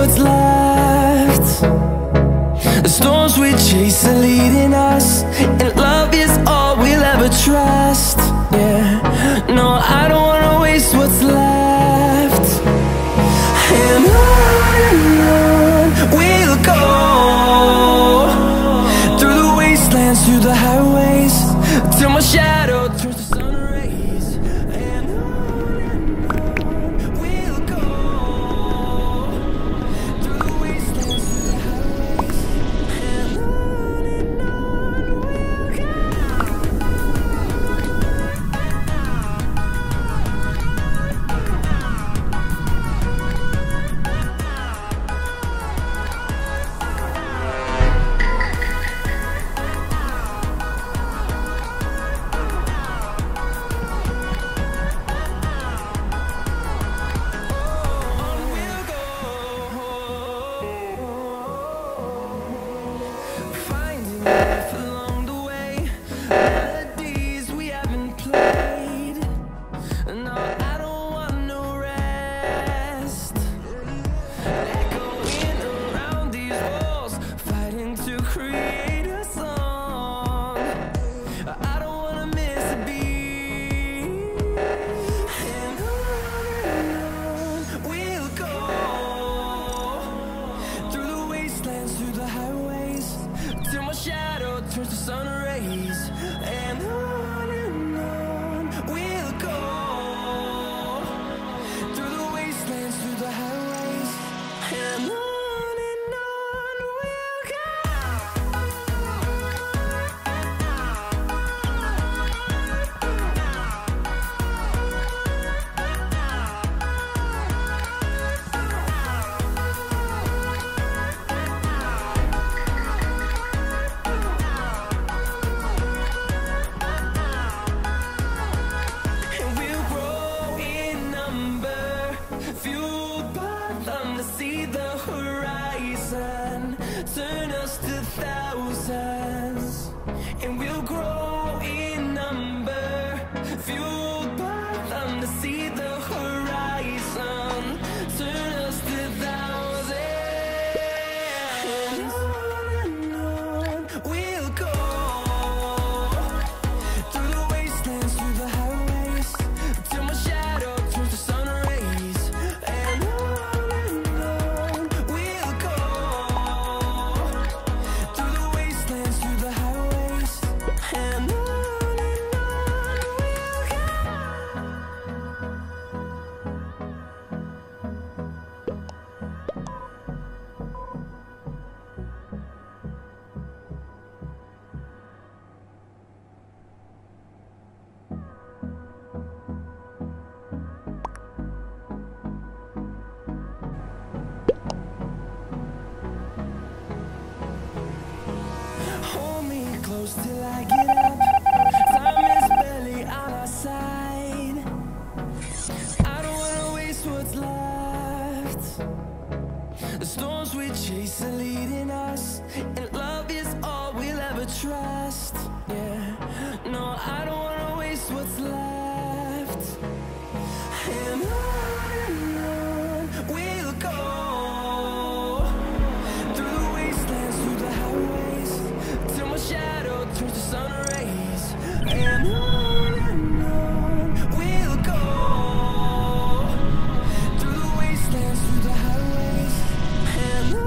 what's left. The storms we chase are leading us, and love is all we'll ever trust. Yeah, no, I don't wanna waste what's left. And on we'll go, through the wastelands, through the highways, till my shadow turns to sun rays. Till I get up, time is barely on our side. I don't wanna waste what's left. The storms we chase are leading us, and love is all we'll ever trust. Yeah, no, I don't wanna waste what's left. And on we'll go, through the wastelands, through the highways, till my shadow turns to sun rays. And on we'll go, through the wastelands, through the highways. And on we'll go.